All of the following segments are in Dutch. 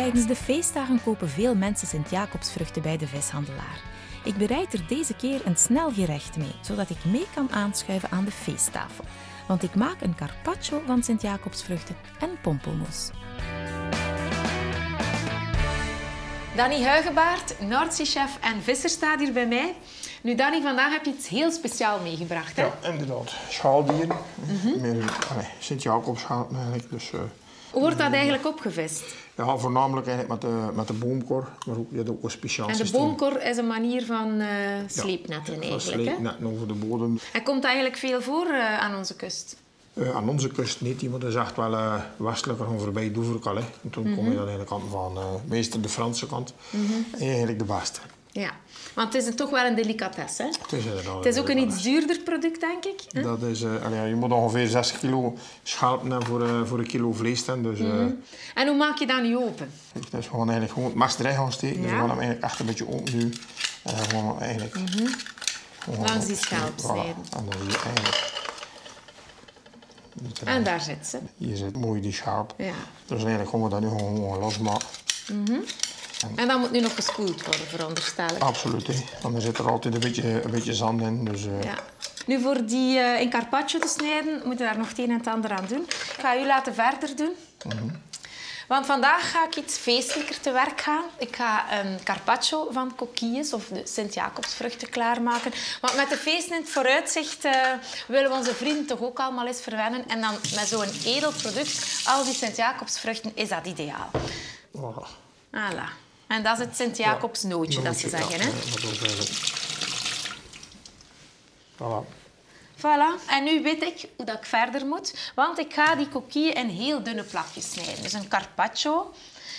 Tijdens de feestdagen kopen veel mensen sint jacobsvruchten bij de vishandelaar. Ik bereid er deze keer een snel gerecht mee, zodat ik mee kan aanschuiven aan de feesttafel. Want ik maak een carpaccio van sint jacobsvruchten en pompelmoes. Danny Huigebaard, Noordzee-chef en visser, staat hier bij mij. Nu, Danny, vandaag heb je iets heel speciaals meegebracht, hè? Ja, inderdaad. Schaaldieren. Sint Jacobs schaal eigenlijk. Dus, hoe wordt dat eigenlijk opgevist? Ja, voornamelijk eigenlijk met de boomkor, maar ook, je hebt ook een speciaal systeem. En de boomkor is een manier van sleepnetten, ja, eigenlijk, hè? Sleepnetten over de bodem. En komt dat eigenlijk veel voor aan onze kust? Aan onze kust niet, want dat is echt wel westelijker van voorbij Doeverkhal. En toen kom je dan eigenlijk aan van meestal de Franse kant en eigenlijk de beste. Ja, want het is toch wel een delicatesse, hè? Het is inderdaad. Het is ook een iets duurder product, denk ik. Hè? Dat is, je moet ongeveer 6 kilo schaap nemen voor een kilo vlees. Dus, en hoe maak je dat nu open? Kijk, dat is gewoon eigenlijk gewoon het mes erin gaan steken. Ja. Dus we gaan hem eigenlijk echt een beetje openduwen. En dan gaan we eigenlijk gewoon langs die schaap snijden. Voilà. En dan hier eigenlijk. En daar zit ze. Hier zit mooi die schaap. Ja. Dus eigenlijk gaan we dat nu gewoon losmaken. En dat moet nu nog gespoeld worden, veronderstel ik. Absoluut, hè. Want er zit er altijd een beetje zand in. Dus, ja. Nu, voor die in carpaccio te snijden, moet je daar nog het een en het ander aan doen. Ik ga u laten verder doen. Want vandaag ga ik iets feestelijker te werk gaan. Ik ga een carpaccio van coquilles of de sint jacobsvruchten klaarmaken. Want met de feesten in het vooruitzicht willen we onze vrienden toch ook allemaal eens verwennen. En dan met zo'n edel product, al die sint jacobsvruchten, is dat ideaal. Voilà. Voilà. En dat is het sint jacobsnootje, ja, dat ze zeggen, ja, hè? Ja, voilà. Voilà. En nu weet ik hoe dat ik verder moet, want ik ga die coquille in heel dunne plakjes snijden. Dus een carpaccio.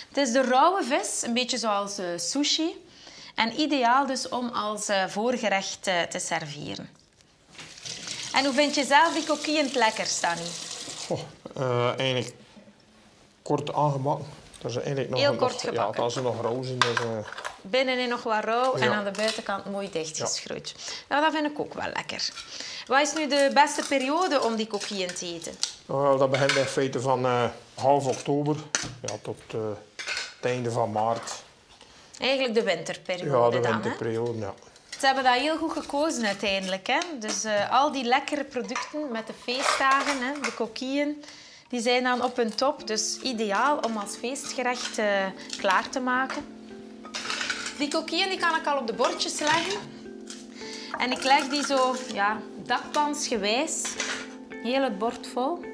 Het is de rauwe vis, een beetje zoals sushi. En ideaal dus om als voorgerecht te serveren. En hoe vind je zelf die coquille het lekkerst, Danny? Oh, eigenlijk kort aangebakken. Dat is eigenlijk nog heel kort gebakken. Ja, als er nog rauw zijn. Dus, binnenin nog wat rauw en aan de buitenkant mooi dichtgeschroeid. Ja. Nou, dat vind ik ook wel lekker. Wat is nu de beste periode om die coquilles te eten? Nou, dat begint in feite van half oktober tot het einde van maart. Eigenlijk de winterperiode dan, hè? Ja, de winterperiode, ja. Ze hebben dat heel goed gekozen uiteindelijk, hè? Dus al die lekkere producten met de feestdagen, hè, de coquilles, die zijn dan op hun top. Dus ideaal om als feestgerecht klaar te maken. Die coquilles die kan ik al op de bordjes leggen. En ik leg die zo, ja, dakpansgewijs, heel het bord vol.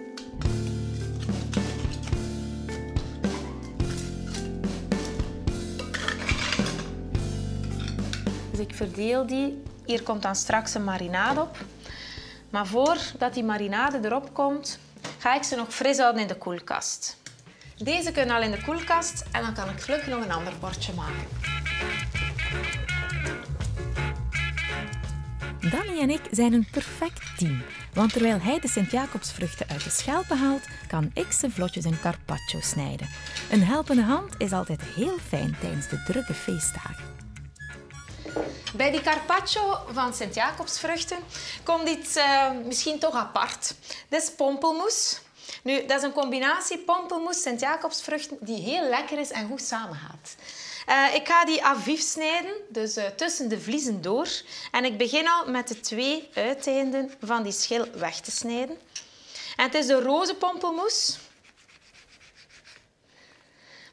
Dus ik verdeel die. Hier komt dan straks een marinade op. Maar voordat die marinade erop komt, ga ik ze nog fris houden in de koelkast. Deze kunnen al in de koelkast en dan kan ik vlug nog een ander bordje maken. Danny en ik zijn een perfect team, want terwijl hij de sint jacobsvruchten uit de schelpen haalt, kan ik ze vlotjes in carpaccio snijden. Een helpende hand is altijd heel fijn tijdens de drukke feestdagen. Bij die carpaccio van sint jacobsvruchten komt iets misschien toch apart. Dit is pompelmoes. Nu, dat is een combinatie pompelmoes, sint jacobsvruchten die heel lekker is en goed samengaat. Ik ga die à vif snijden, dus tussen de vliezen door. En ik begin al met de 2 uiteinden van die schil weg te snijden. En het is de roze pompelmoes.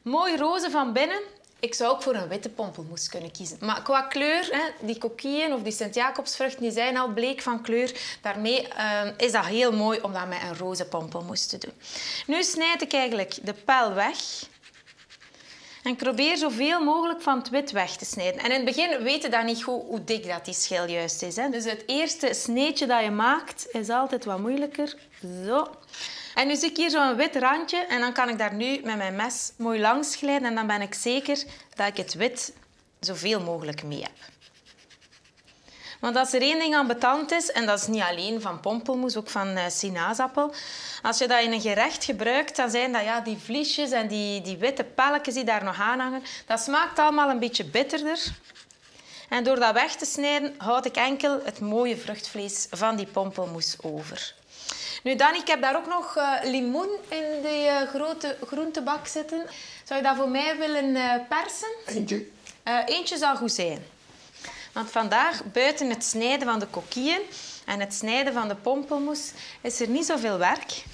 Mooi roze van binnen. Ik zou ook voor een witte pompelmoes kunnen kiezen. Maar qua kleur, hè, die coquilles of die sint jacobsvruchten, die zijn al bleek van kleur. Daarmee is dat heel mooi om dat met een roze pompelmoes te doen. Nu snijd ik eigenlijk de pel weg. En ik probeer zoveel mogelijk van het wit weg te snijden. En in het begin weet je dat niet goed hoe dik dat die schil juist is, hè? Dus het eerste sneetje dat je maakt is altijd wat moeilijker. Zo. En nu zie ik hier zo'n wit randje en dan kan ik daar nu met mijn mes mooi langs glijden. En dan ben ik zeker dat ik het wit zoveel mogelijk mee heb. Want als er één ding aan betant is, en dat is niet alleen van pompelmoes, ook van sinaasappel. Als je dat in een gerecht gebruikt, dan zijn dat die vliesjes en die witte pelletjes die daar nog aan hangen. Dat smaakt allemaal een beetje bitterder. En door dat weg te snijden, houd ik enkel het mooie vruchtvlees van die pompelmoes over. Nu, Danny, ik heb daar ook nog limoen in de grote groentebak zitten. Zou je dat voor mij willen persen? Eentje. Eentje zou goed zijn. Want vandaag, buiten het snijden van de coquilles en het snijden van de pompelmoes, is er niet zoveel werk.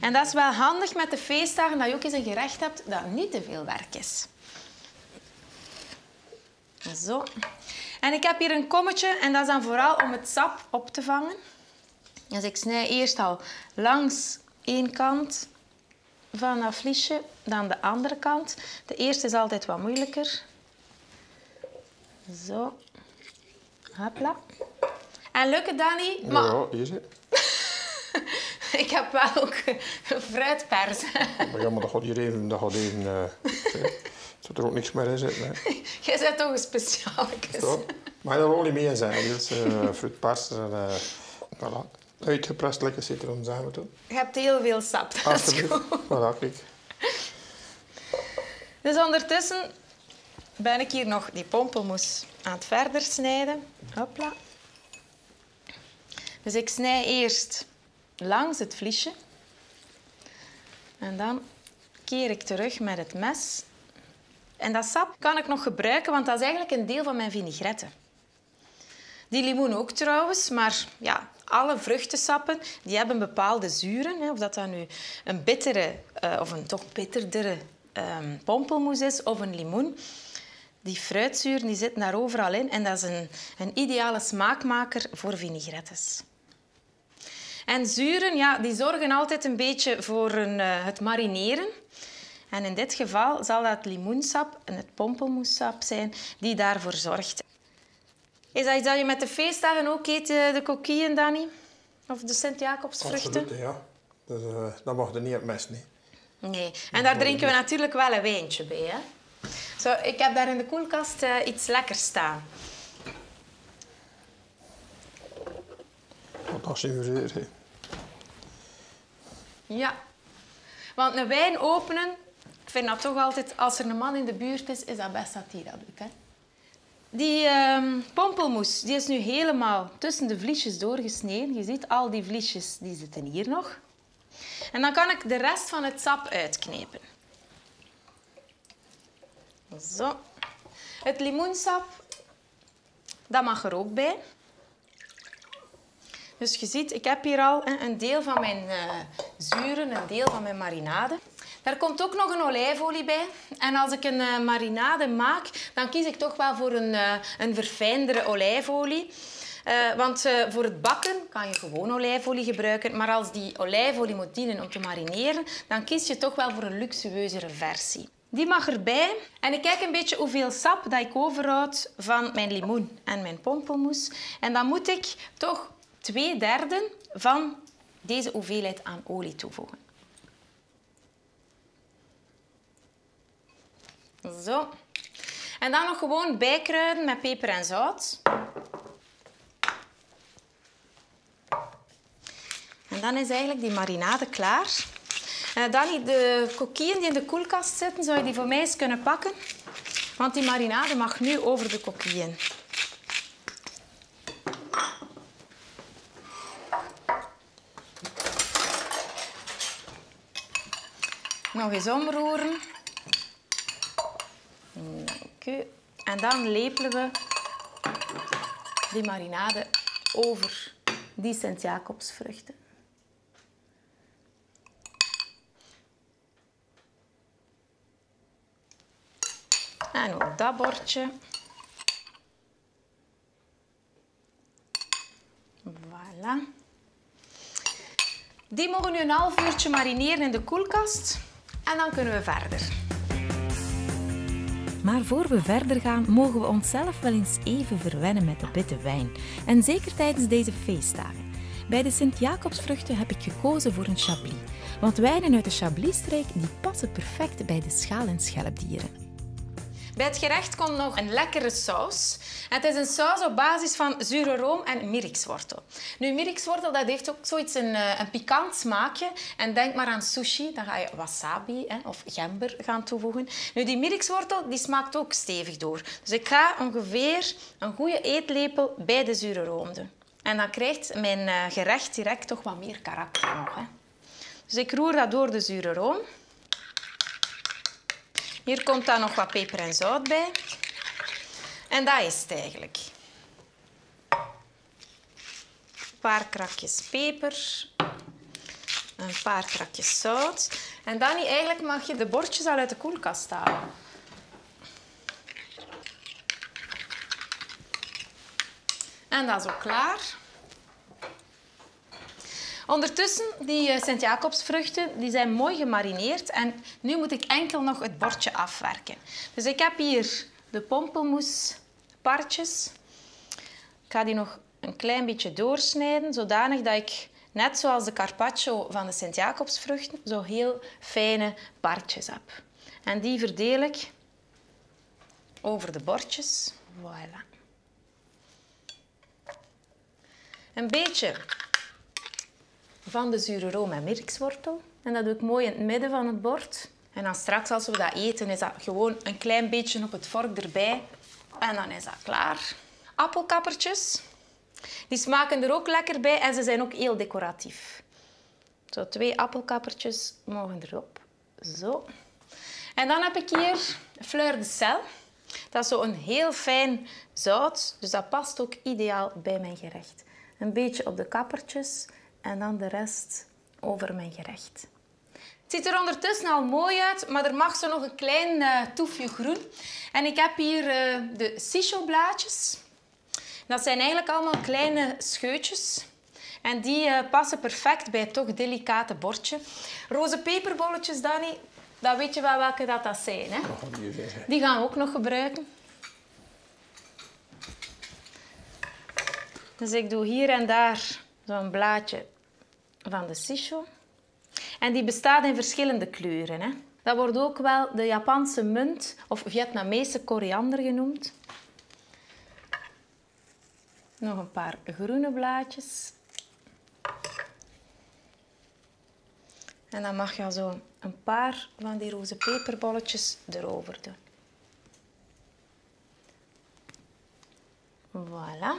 En dat is wel handig met de feestdagen, dat je ook eens een gerecht hebt dat niet te veel werk is. Zo. En ik heb hier een kommetje en dat is dan vooral om het sap op te vangen. Dus ik snij eerst al langs één kant van dat vliesje, dan de andere kant. De eerste is altijd wat moeilijker. Zo. Hopla. En lukt het, Danny? Ja, maar... hier zit. Ik heb wel ook fruitpers. Maar ja, maar dat gaat hier even... Dat gaat even zodat er ook niks meer in zit. Jij bent toch een speciaalkes. Maar dat wil niet meer zijn. Dus fruitpers en... voilà. Uitgeprest lekker citroen zijn we toen. Je hebt heel veel sap, dat is goed. Voilà, kijk. Dus ondertussen ben ik hier nog die pompelmoes aan het verder snijden. Hopla. Dus ik snij eerst langs het vliesje. En dan keer ik terug met het mes. En dat sap kan ik nog gebruiken, want dat is eigenlijk een deel van mijn vinaigrette. Die limoen ook trouwens, maar ja, alle vruchtensappen die hebben bepaalde zuren. Hè, of dat nu een bittere of een toch bitterdere pompelmoes is of een limoen. Die fruitzuren die zitten daar overal in en dat is een ideale smaakmaker voor vinaigrettes. En zuren, ja, die zorgen altijd een beetje voor het marineren. En in dit geval zal dat het limoensap en het pompelmoessap zijn die daarvoor zorgt. Is dat iets dat je met de feestdagen ook eet, de coquilles, Danny? Of de sint jacobsvruchten? Absoluut, ja. Dus, dat mag er niet op mes, niet. Nee. En daar drinken we natuurlijk wel een wijntje bij, hè? Zo, ik heb daar in de koelkast iets lekkers staan. Dat is hier, hè? Ja. Want een wijn openen, ik vind dat toch altijd... Als er een man in de buurt is, is dat best dat hij dat doet, hè? Die pompelmoes die is nu helemaal tussen de vliesjes doorgesneden. Je ziet, al die vliesjes die zitten hier nog. En dan kan ik de rest van het sap uitknepen. Zo. Het limoensap, dat mag er ook bij. Dus je ziet, ik heb hier al een deel van mijn zuren, een deel van mijn marinade. Daar komt ook nog een olijfolie bij. En als ik een marinade maak, dan kies ik toch wel voor een verfijndere olijfolie. Want voor het bakken kan je gewoon olijfolie gebruiken. Maar als die olijfolie moet dienen om te marineren, dan kies je toch wel voor een luxueuzere versie. Die mag erbij. En ik kijk een beetje hoeveel sap dat ik overhoud van mijn limoen en mijn pompelmoes. En dan moet ik toch 2/3 van deze hoeveelheid aan olie toevoegen. Zo. En dan nog gewoon bijkruiden met peper en zout. En dan is eigenlijk die marinade klaar. Danny, de coquilles die in de koelkast zitten, zou je die voor mij eens kunnen pakken? Want die marinade mag nu over de coquilles. Nog eens omroeren. Oké. En dan lepelen we die marinade over die sint jacobsvruchten. En ook dat bordje. Voilà. Die mogen nu een half uurtje marineren in de koelkast. En dan kunnen we verder. Maar voor we verder gaan, mogen we onszelf wel eens even verwennen met de witte wijn. En zeker tijdens deze feestdagen. Bij de Sint-Jacobsvruchten heb ik gekozen voor een Chablis. Want wijnen uit de Chablisstreek die passen perfect bij de schaal- en schelpdieren. Bij het gerecht komt nog een lekkere saus. Het is een saus op basis van zure room en mierikswortel. Nu, mierikswortel dat heeft ook zoiets een pikant smaakje. En denk maar aan sushi, dan ga je wasabi of gember gaan toevoegen. Nu, die mierikswortel die smaakt ook stevig door. Dus ik ga ongeveer een goede eetlepel bij de zure room doen. En dan krijgt mijn gerecht direct toch wat meer karakter nog. Hè. Dus ik roer dat door de zure room. Hier komt dan nog wat peper en zout bij. En dat is het eigenlijk. Een paar krakjes peper. Een paar krakjes zout. En Danny, eigenlijk mag je de bordjes al uit de koelkast halen. En dat is ook klaar. Ondertussen, die sint jacobsvruchten, die zijn mooi gemarineerd. En nu moet ik enkel nog het bordje afwerken. Dus ik heb hier de pompelmoespartjes. Ik ga die nog een klein beetje doorsnijden, zodanig dat ik, net zoals de carpaccio van de sint jacobsvruchten, zo heel fijne partjes heb. En die verdeel ik over de bordjes. Voilà. Een beetje van de zure room en mierikswortel. En dat doe ik mooi in het midden van het bord. En dan straks, als we dat eten, is dat gewoon een klein beetje op het vork erbij. En dan is dat klaar. Appelkappertjes. Die smaken er ook lekker bij en ze zijn ook heel decoratief. Zo, 2 appelkappertjes mogen erop. Zo. En dan heb ik hier fleur de sel. Dat is zo'n heel fijn zout. Dus dat past ook ideaal bij mijn gerecht. Een beetje op de kappertjes en dan de rest over mijn gerecht. Het ziet er ondertussen al mooi uit, maar er mag zo nog een klein toefje groen. En ik heb hier de shisoblaadjes. Dat zijn eigenlijk allemaal kleine scheutjes. En die passen perfect bij het toch delicate bordje. Roze peperbolletjes, Danny, dat weet je wel welke dat zijn, hè? Die gaan we ook nog gebruiken. Dus ik doe hier en daar zo'n blaadje van de shiso. En die bestaat in verschillende kleuren, hè? Dat wordt ook wel de Japanse munt of Vietnamese koriander genoemd. Nog een paar groene blaadjes. En dan mag je zo een paar van die roze peperbolletjes erover doen. Voilà.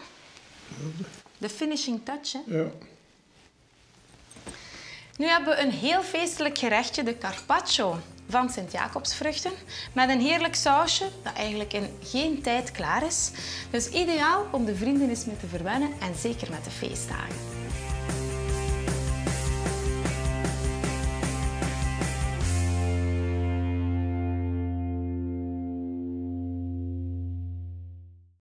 De finishing touch, hè? Ja. Nu hebben we een heel feestelijk gerechtje, de carpaccio van sint jacobsvruchten, met een heerlijk sausje dat eigenlijk in geen tijd klaar is. Dus ideaal om de vrienden eens mee te verwennen en zeker met de feestdagen.